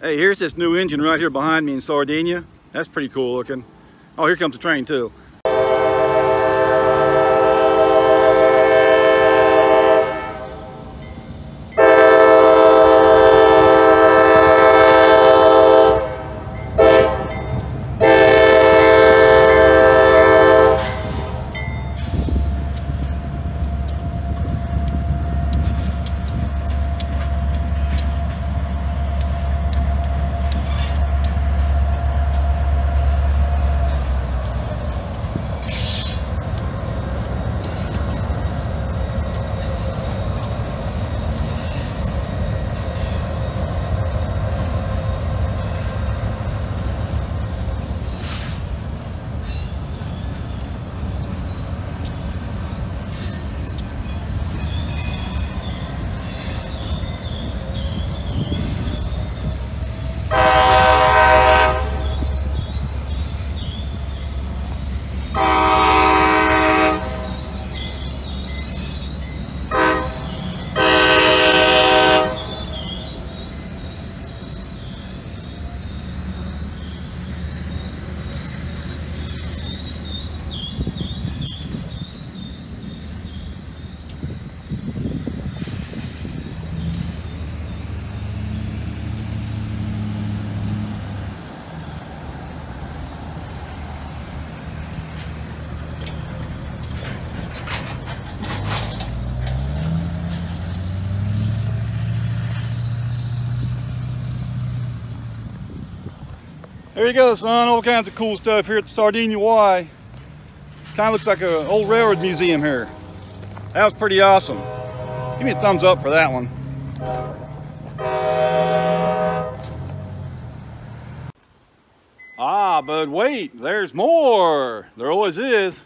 Hey, here's this new engine right here behind me in Sardinia. That's pretty cool looking. Oh, here comes the train too. There you go, son. All kinds of cool stuff here at the Sardinia Wye. Kind of looks like an old railroad museum here. That was pretty awesome. Give me a thumbs up for that one. Ah, but wait, there's more. There always is.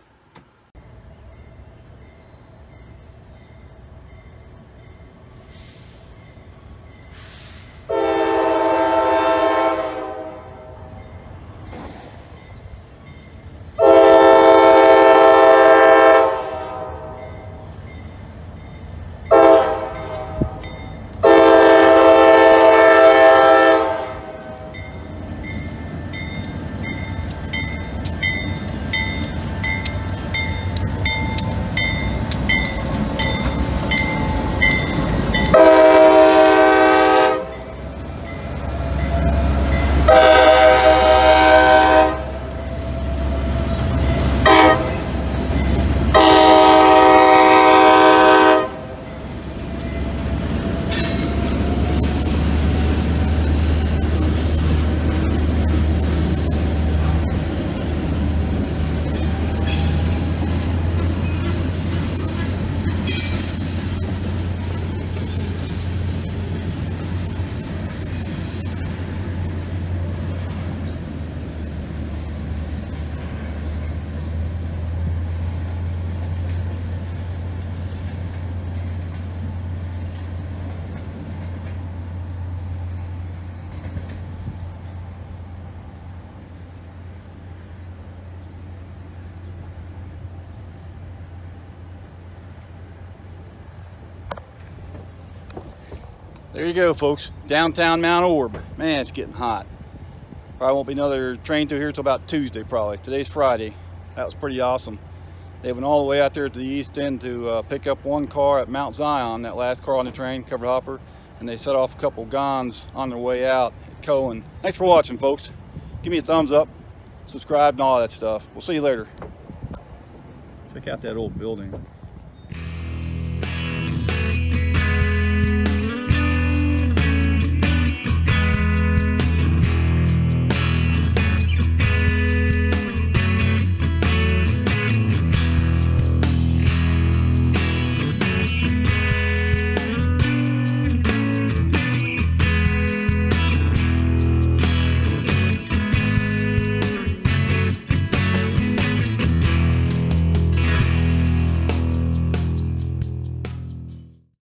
There you go, folks. Downtown Mount Orab. Man, it's getting hot. Probably won't be another train through here until about Tuesday, probably. Today's Friday. That was pretty awesome. They went all the way out there to the east end to pick up one car at Mount Zion, that last car on the train, covered hopper, and they set off a couple gons on their way out at Cohen. Thanks for watching, folks. Give me a thumbs up, subscribe, and all that stuff. We'll see you later. Check out that old building.